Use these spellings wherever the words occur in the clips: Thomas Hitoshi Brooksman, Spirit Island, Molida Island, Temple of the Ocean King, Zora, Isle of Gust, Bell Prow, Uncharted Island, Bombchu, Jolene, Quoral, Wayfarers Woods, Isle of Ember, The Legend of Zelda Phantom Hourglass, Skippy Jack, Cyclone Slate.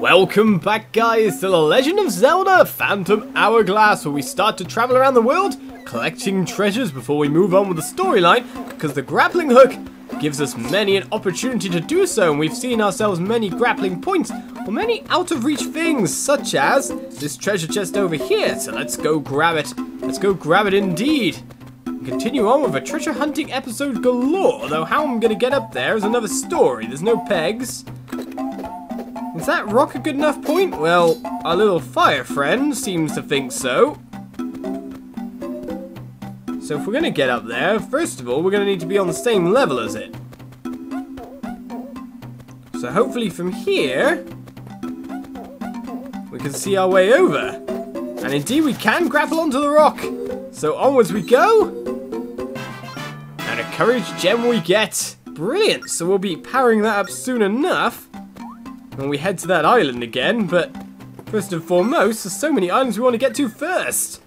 Welcome back guys to The Legend of Zelda Phantom Hourglass, where we start to travel around the world collecting treasures before we move on with the storyline, because the grappling hook gives us many an opportunity to do so, and we've seen ourselves many grappling points or many out of reach things, such as this treasure chest over here. So let's go grab it. Let's go grab it indeed. Continue on with a treasure hunting episode galore, though how I'm gonna get up there is another story. There's no pegs. Is that rock a good enough point? Well, our little fire friend seems to think so. So if we're going to get up there, first of all, we're going to need to be on the same level as it. So hopefully from here, we can see our way over. And indeed we can grapple onto the rock. So onwards we go. And a courage gem we get. Brilliant, so we'll be powering that up soon enough. And we head to that island again, but first and foremost, there's so many islands we want to get to first.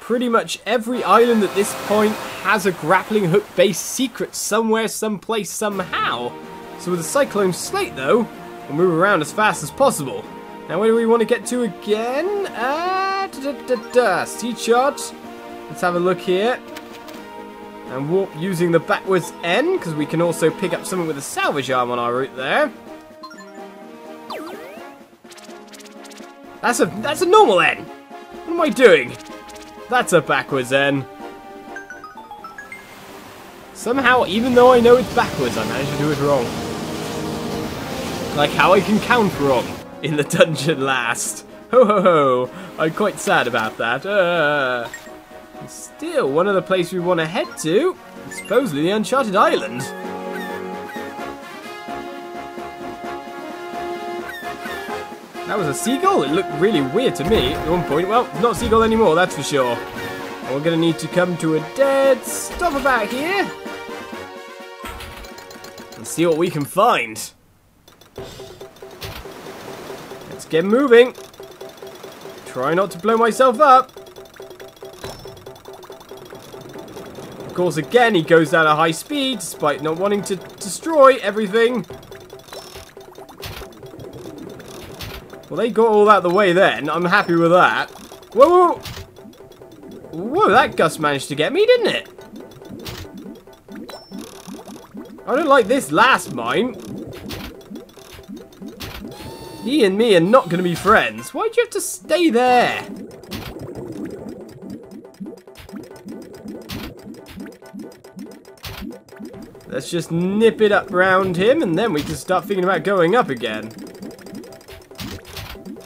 Pretty much every island at this point has a grappling hook-based secret somewhere, someplace, somehow. So with the Cyclone Slate, though, we'll move around as fast as possible. Now, where do we want to get to again? Sea chart. Let's have a look here. And warp using the backwards end, because we can also pick up someone with a salvage arm on our route there. That's a normal end. What am I doing? That's a backwards end. Somehow, even though I know it's backwards, I managed to do it wrong. Like how I can count wrong in the dungeon last. Ho ho ho! I'm quite sad about that. Still, one other place we want to head to is supposedly the Uncharted Island. That was a seagull? It looked really weird to me at one point. Well, it's not a seagull anymore, that's for sure. And we're going to need to come to a dead stop about here and see what we can find. Let's get moving. Try not to blow myself up. Of course, again, he goes down at high speed, despite not wanting to destroy everything. Well, they got all out the way then. I'm happy with that. Whoa, whoa! Whoa, that gust managed to get me, didn't it? I don't like this last mine. He and me are not going to be friends. Why'd you have to stay there? Let's just nip it up round him, and then we can start thinking about going up again.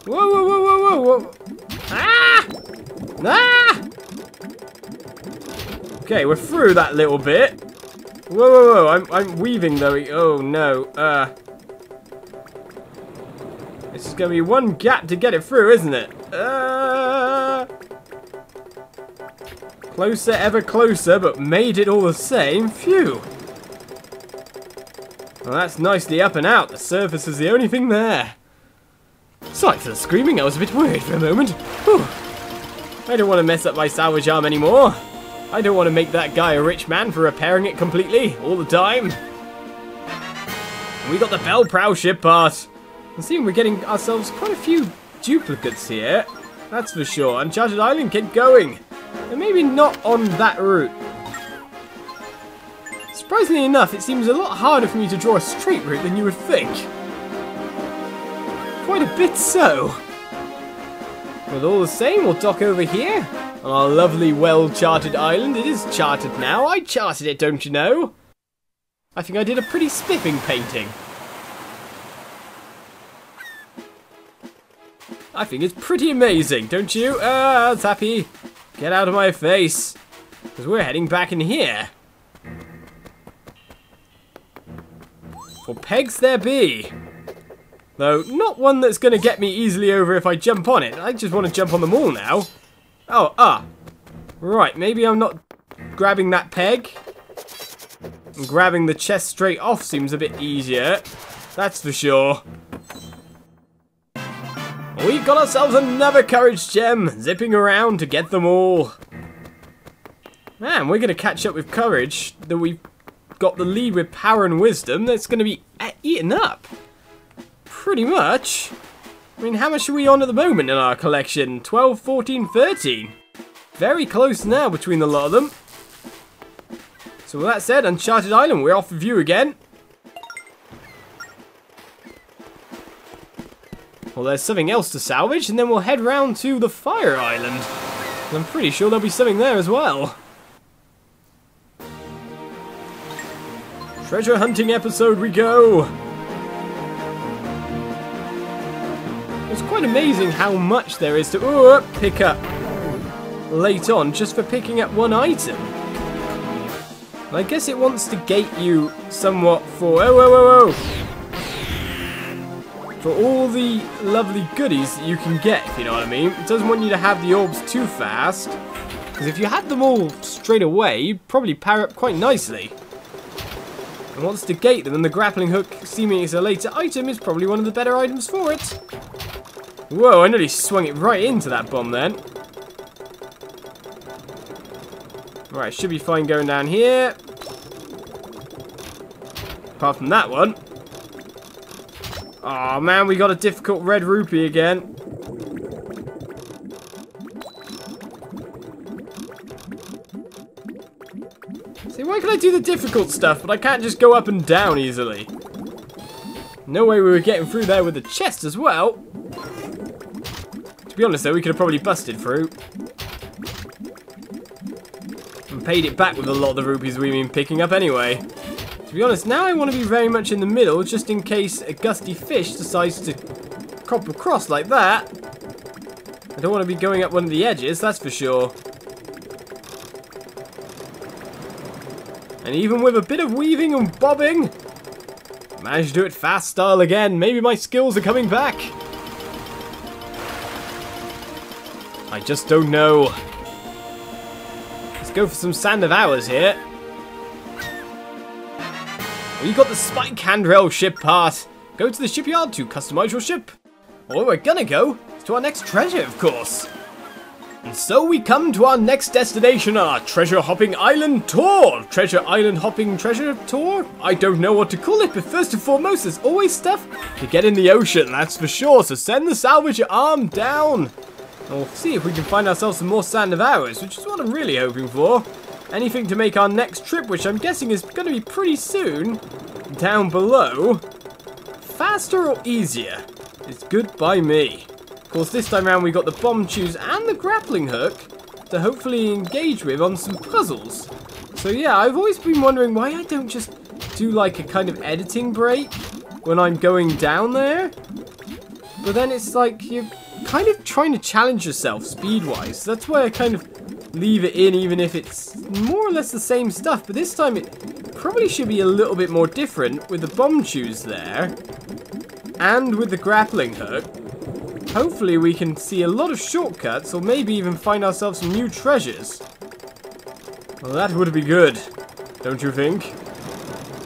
Whoa, whoa, whoa, whoa, whoa, whoa. Ah! Ah! Okay, we're through that little bit. Whoa, whoa, whoa, I'm weaving though. Oh no, this is gonna be one gap to get it through, isn't it? Closer, ever closer, but made it all the same. Phew. Well, that's nicely up and out. The surface is the only thing there. Sorry for the screaming. I was a bit worried for a moment. Whew. I don't want to mess up my salvage arm anymore. I don't want to make that guy a rich man for repairing it completely all the time. And we got the Bell Prow ship part. I'm seeing we're getting ourselves quite a few duplicates here. That's for sure. Uncharted Island, keep going. And maybe not on that route. Surprisingly enough, it seems a lot harder for me to draw a straight route than you would think. Quite a bit so. But all the same, we'll dock over here on our lovely, well-charted island. It is charted now. I charted it, don't you know? I think I did a pretty spiffing painting. I think it's pretty amazing, don't you? That's happy. Get out of my face, because we're heading back in here. For pegs there be. Though, not one that's going to get me easily over if I jump on it. I just want to jump on them all now. Oh, right, maybe I'm not grabbing that peg. And grabbing the chest straight off seems a bit easier. That's for sure. We got ourselves another courage gem. Zipping around to get them all. Man, we're going to catch up with courage that we've got the lead with power and wisdom, that's going to be eaten up. Pretty much. I mean, how much are we on at the moment in our collection? 12, 14, 13. Very close now between the lot of them. So with that said, Uncharted Island, we're off with you again. Well, there's something else to salvage, and then we'll head round to the Fire Island. And I'm pretty sure there'll be something there as well. Treasure hunting episode we go! It's quite amazing how much there is to pick up late on just for picking up one item. And I guess it wants to gate you somewhat for for all the lovely goodies that you can get, if you know what I mean. It doesn't want you to have the orbs too fast, because if you had them all straight away, you'd probably power up quite nicely. And wants to gate them, and the grappling hook, seeming as a later item, is probably one of the better items for it. Whoa, I nearly swung it right into that bomb then. Right, should be fine going down here. Apart from that one. Aw, man, we got a difficult red rupee again. Why can I do the difficult stuff, but I can't just go up and down easily? No way we were getting through there with the chest as well. To be honest though, we could have probably busted through. And paid it back with a lot of the rupees we've been picking up anyway. To be honest, now I want to be very much in the middle, just in case a gusty fish decides to crop across like that. I don't want to be going up one of the edges, that's for sure. And even with a bit of weaving and bobbing, I managed to do it fast style again. Maybe my skills are coming back. I just don't know. Let's go for some sand of hours here. We got the spike handrail ship part. Go to the shipyard to customize your ship. Well, we're gonna go to our next treasure, of course. And so we come to our next destination, our treasure hopping island tour! Treasure island hopping treasure tour? I don't know what to call it, but first and foremost, there's always stuff to get in the ocean, that's for sure, so send the salvager arm down! And we'll see if we can find ourselves some more sand of hours, which is what I'm really hoping for. Anything to make our next trip, which I'm guessing is going to be pretty soon, down below. Faster or easier? It's good by me. Of course, this time around we got the bomb choose and the grappling hook to hopefully engage with on some puzzles. So yeah, I've always been wondering why I don't just do like a kind of editing break when I'm going down there. But then it's like you're kind of trying to challenge yourself speed-wise. So that's why I kind of leave it in even if it's more or less the same stuff. But this time it probably should be a little bit more different with the bomb choose there and with the grappling hook. Hopefully we can see a lot of shortcuts or maybe even find ourselves some new treasures. Well, that would be good, don't you think?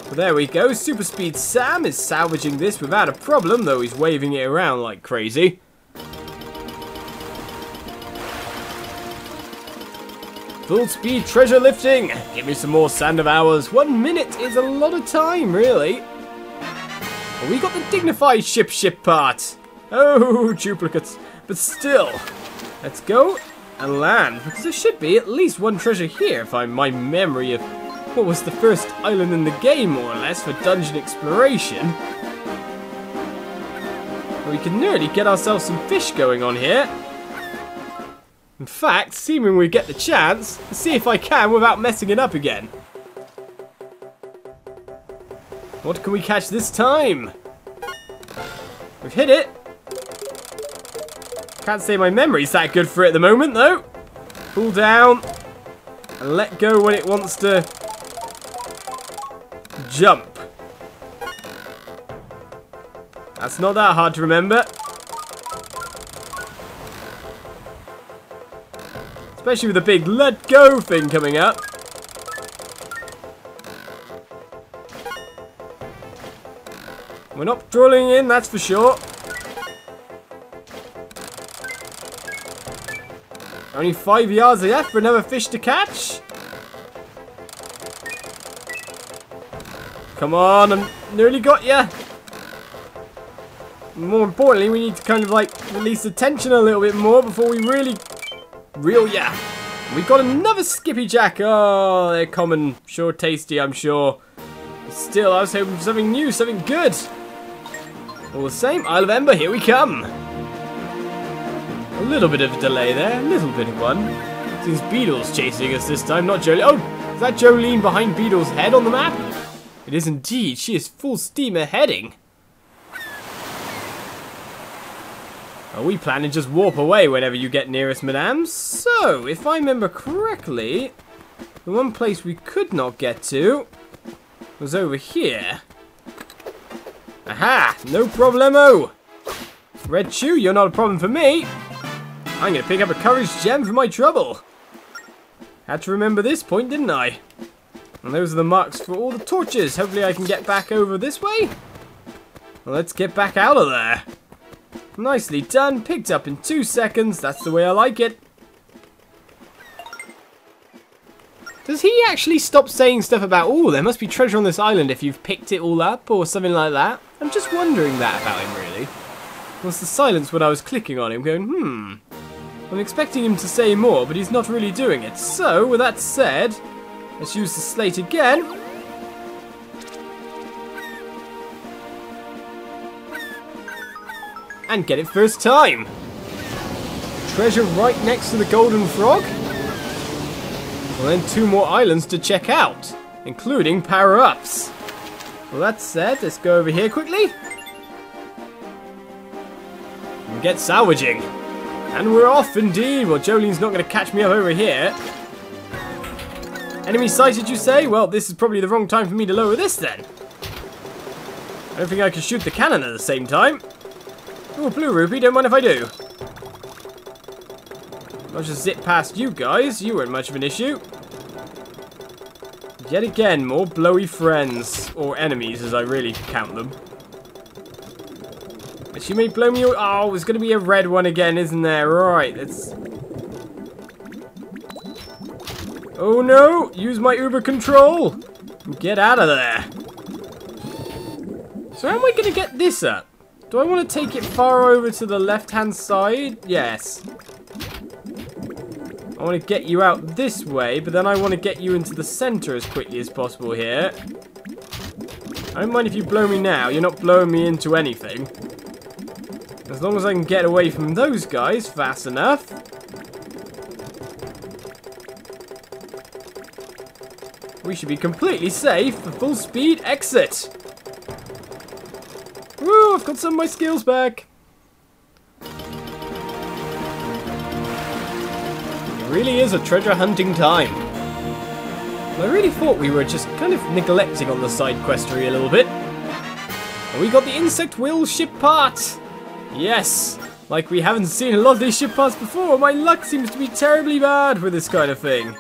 Well, there we go, Super Speed Sam is salvaging this without a problem, though he's waving it around like crazy. Full speed treasure lifting! Give me some more sand of hours. 1 minute is a lot of time, really. Well, we got the dignified ship part. Oh, duplicates. But still, let's go and land, because there should be at least one treasure here, if I'm my memory of what was the first island in the game, more or less, for dungeon exploration. We can nearly get ourselves some fish going on here. In fact, seeming we get the chance, let's see if I can without messing it up again. What can we catch this time? We've hit it. Can't say my memory's that good for it at the moment, though. Pull down and let go when it wants to jump. That's not that hard to remember. Especially with the big let go thing coming up. We're not drawing in, that's for sure. Only 5 yards left for another fish to catch. Come on, I nearly got ya. More importantly, we need to kind of like release the tension a little bit more before we really reel ya. We got another Skippy Jack. Oh, they're common. Sure tasty, I'm sure. Still, I was hoping for something new, something good. All the same, Isle of Ember, here we come. A little bit of a delay there, a little bit of one. Seems Beetle's chasing us this time, not Jolene. Oh, is that Jolene behind Beetle's head on the map? It is indeed. She is full steam a-heading. Well, we plan to just warp away whenever you get near us, madame. So, if I remember correctly, the one place we could not get to was over here. Aha! No problemo! Red Chew, you're not a problem for me. I'm going to pick up a courage gem for my trouble. Had to remember this point, didn't I? And those are the marks for all the torches. Hopefully I can get back over this way. Well, let's get back out of there. Nicely done. Picked up in 2 seconds. That's the way I like it. Does he actually stop saying stuff about, oh, there must be treasure on this island if you've picked it all up or something like that? I'm just wondering that about him, really. Was the silence when I was clicking on him going, I'm expecting him to say more, but he's not really doing it. So, with that said, let's use the slate again. And get it first time. Treasure right next to the golden frog. Well then, 2 more islands to check out, including power-ups. Well, that said, let's go over here quickly. And get salvaging. And we're off indeed. Well, Jolene's not going to catch me up over here. Enemy sighted, you say? Well, this is probably the wrong time for me to lower this, then. I don't think I can shoot the cannon at the same time. Oh, blue rupee, don't mind if I do. I'll just zip past you guys. You weren't much of an issue. Yet again, more blowy friends. Or enemies, as I really count them. She may blow me away. Oh, it's going to be a red one again, isn't there? Right, let's... Oh no! Use my Uber control! Get out of there! So how am I going to get this up? Do I want to take it far over to the left-hand side? Yes. I want to get you out this way, but then I want to get you into the center as quickly as possible here. I don't mind if you blow me now. You're not blowing me into anything. As long as I can get away from those guys fast enough. We should be completely safe for full speed exit. Woo, I've got some of my skills back. It really is a treasure hunting time. I really thought we were just kind of neglecting on the side questery a little bit. And we got the insect wheel ship part. Yes, like we haven't seen a lot of these ship parts before. My luck seems to be terribly bad with this kind of thing.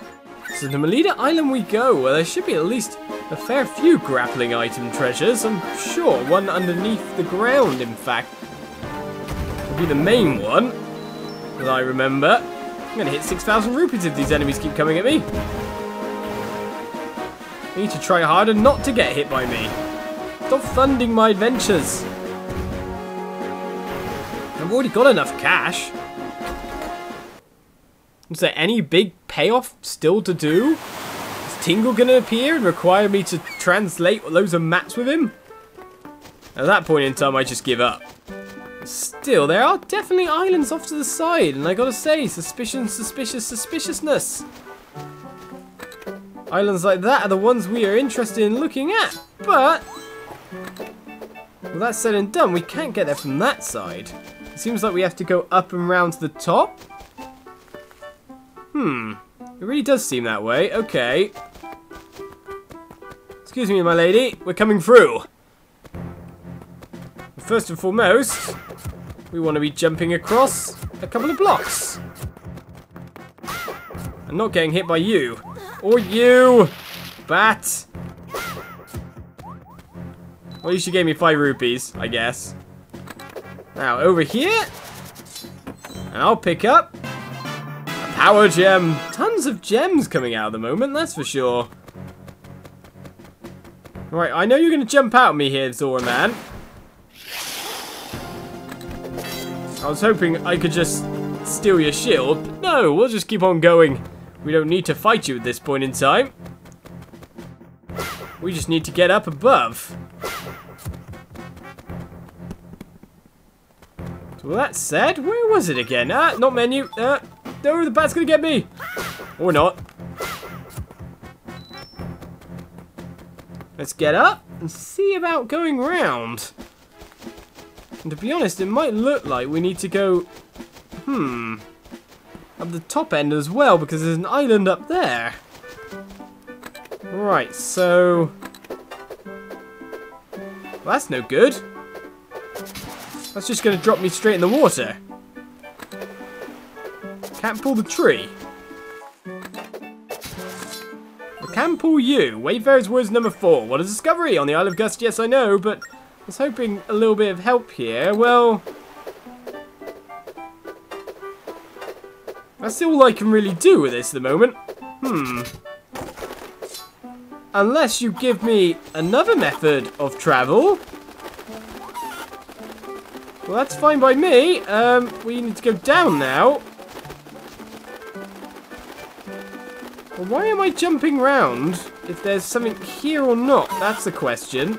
So to Molida Island we go, where there should be at least a fair few grappling item treasures. I'm sure one underneath the ground, in fact, would be the main one that I remember. I'm going to hit 6,000 rupees if these enemies keep coming at me. I need to try harder not to get hit by me. Stop funding my adventures. I've already got enough cash. Is there any big payoff still to do? Is Tingle going to appear and require me to translate loads of maps with him? At that point in time, I just give up. Still, there are definitely islands off to the side, and I gotta say, suspicion, suspicious, suspiciousness. Islands like that are the ones we are interested in looking at, but... Well, that said and done, we can't get there from that side. It seems like we have to go up and round to the top. It really does seem that way. Okay. Excuse me, my lady. We're coming through. First and foremost, we want to be jumping across a couple of blocks. And not getting hit by you. Or you, bat. Well, you should give me 5 rupees, I guess. Now, over here, and I'll pick up a power gem. Tons of gems coming out at the moment, that's for sure. Right, I know you're going to jump out at me here, Zora Man. I was hoping I could just steal your shield, but no, we'll just keep on going. We don't need to fight you at this point in time. We just need to get up above. So that said, where was it again? Ah, not menu. Ah, no, the bat's going to get me. Or not. Let's get up and see about going round. And to be honest, it might look like we need to go, up the top end as well, because there's an island up there. Right, so... well, that's no good. That's just going to drop me straight in the water. Can't pull the tree. Can pull you. Wayfarers Woods number 4. What a discovery on the Isle of Gust. Yes, I know, but I was hoping a little bit of help here. Well, that's all I can really do with this at the moment. Unless you give me another method of travel. Well, that's fine by me. We need to go down now. Why am I jumping round if there's something here or not? That's the question.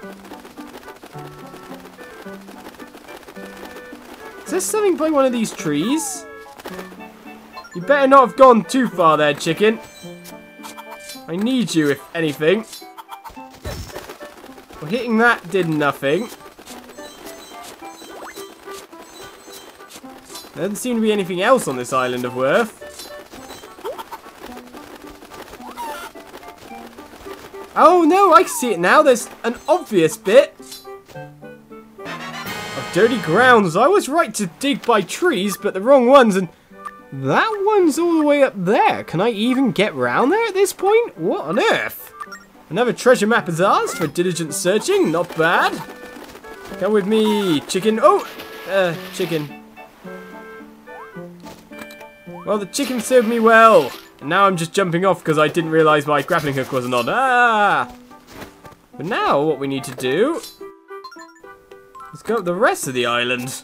Is there something by one of these trees? You better not have gone too far there, chicken. I need you, if anything. Well, hitting that did nothing. There doesn't seem to be anything else on this island of worth. Oh no, I can see it now. There's an obvious bit of dirty grounds. I was right to dig by trees, but the wrong ones, and that one's all the way up there. Can I even get round there at this point? What on earth? Another treasure map is ours for diligent searching. Not bad. Come with me, chicken. Oh, chicken. Well, the chicken served me well. And now I'm just jumping off because I didn't realise my grappling hook wasn't on. Ah! But now what we need to do is go up the rest of the island.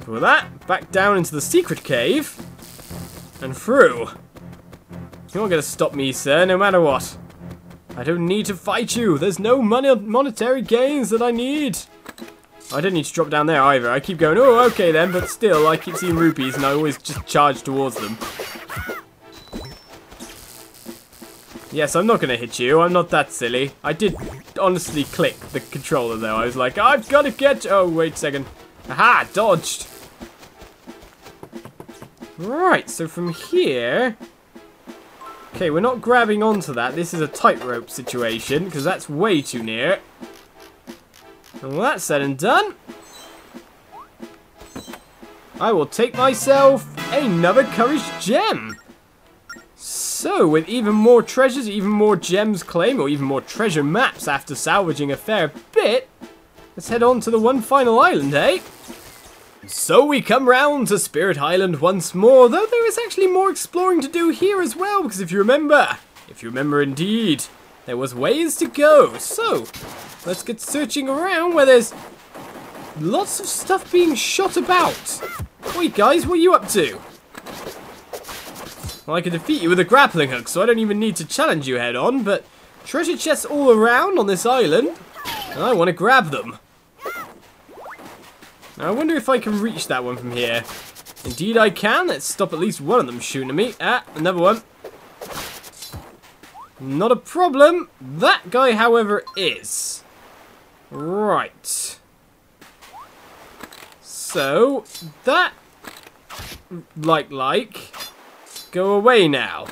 For that, back down into the secret cave and through. You're not going to stop me, sir, no matter what. I don't need to fight you. There's no monetary gains that I need. I don't need to drop down there either. I keep going, oh, okay then, but still, I keep seeing rupees and I always just charge towards them. Yes, I'm not going to hit you. I'm not that silly. I did honestly click the controller though. I was like, I've got to get... oh, wait a second. Aha, dodged. Right, so from here... okay, we're not grabbing onto that. This is a tightrope situation because that's way too near. And well, that's said and done. I will take myself another courage gem. So, with even more treasures, even more gems claim, or even more treasure maps after salvaging a fair bit, let's head on to the one final island, eh? So we come round to Spirit Island once more, though there is actually more exploring to do here as well, because if you remember indeed, there was ways to go. So, let's get searching around where there's lots of stuff being shot about. Wait, guys, what are you up to? Well, I can defeat you with a grappling hook, so I don't even need to challenge you head on, but treasure chests all around on this island, and I want to grab them. Now, I wonder if I can reach that one from here. Indeed, I can. Let's stop at least one of them shooting at me. Ah, another one. Not a problem. That guy, however, is. Right. So, that... go away now.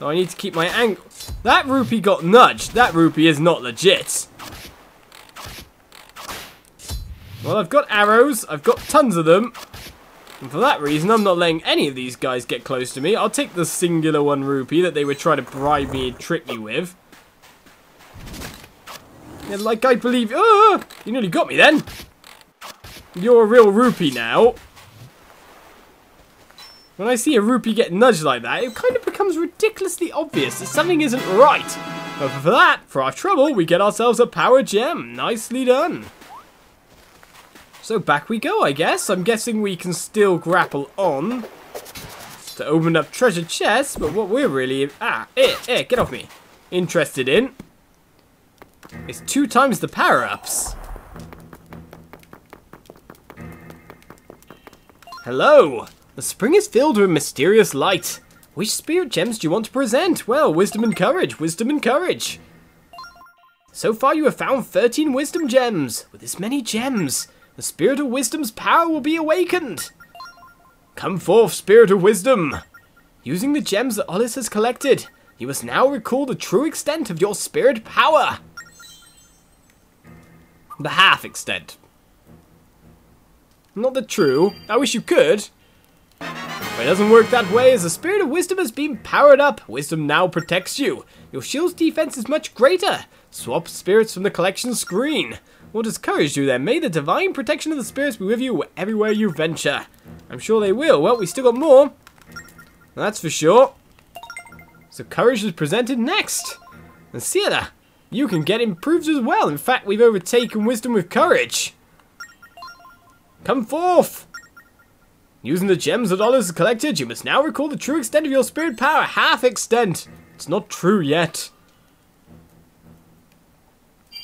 I need to keep my angle. That rupee got nudged. That rupee is not legit. Well, I've got arrows. I've got tons of them. And for that reason, I'm not letting any of these guys get close to me. I'll take the singular 1 rupee that they were trying to bribe me and trick me with. And like I believe... oh, you nearly got me then. You're a real rupee now. When I see a rupee get nudged like that, it kind of becomes ridiculously obvious that something isn't right. But for that, for our trouble, we get ourselves a power gem. Nicely done. So back we go, I guess. I'm guessing we can still grapple on to open up treasure chests, but what we're really... get off me. Interested in is 2 times the power-ups. Hello. The spring is filled with mysterious light. Which spirit gems do you want to present? Well, wisdom and courage, wisdom and courage. So far you have found 13 wisdom gems. With this many gems, the spirit of wisdom's power will be awakened. Come forth, spirit of wisdom. Using the gems that Ollis has collected, you must now recall the true extent of your spirit power. The half extent. Not the true. I wish you could. But it doesn't work that way, as the spirit of wisdom has been powered up. Wisdom now protects you. Your shield's defense is much greater. Swap spirits from the collection screen. What does courage do then? May the divine protection of the spirits be with you everywhere you venture. I'm sure they will. Well, we still got more. That's for sure. So courage is presented next. And Sienna, you can get improved as well. In fact, we've overtaken wisdom with courage. Come forth. Using the gems that Ollis has collected, you must now recall the true extent of your spirit power. Half extent. It's not true yet. I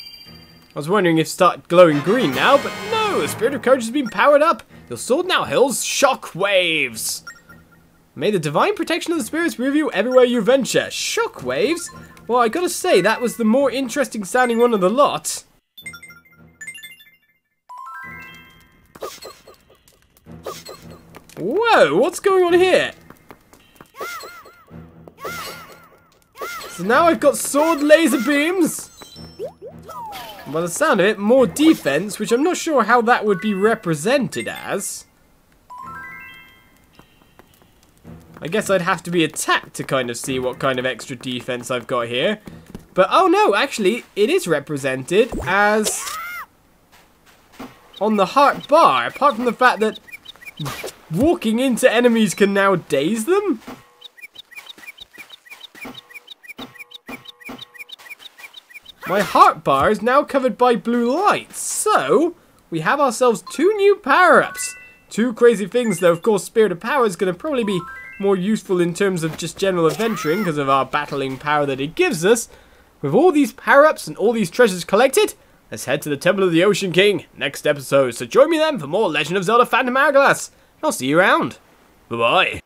was wondering if it started glowing green now, but no, the spirit of courage has been powered up. Your sword now hurls shock waves. May the divine protection of the spirits be with you everywhere you venture. Shock waves? Well, I gotta say, that was the more interesting sounding one of the lot. Whoa, what's going on here? So now I've got sword laser beams. By the sound of it, more defense, which I'm not sure how that would be represented as. I guess I'd have to be attacked to kind of see what kind of extra defense I've got here. But, oh no, actually, it is represented as... on the heart bar, apart from the fact that walking into enemies can now daze them. My heart bar is now covered by blue lights, so we have ourselves 2 new power-ups. 2 crazy things, though. Of course, Spirit of Power is going to probably be more useful in terms of just general adventuring because of our battling power that it gives us. With all these power-ups and all these treasures collected, let's head to the Temple of the Ocean King next episode. So join me then for more Legend of Zelda Phantom Hourglass. I'll see you around. Bye-bye.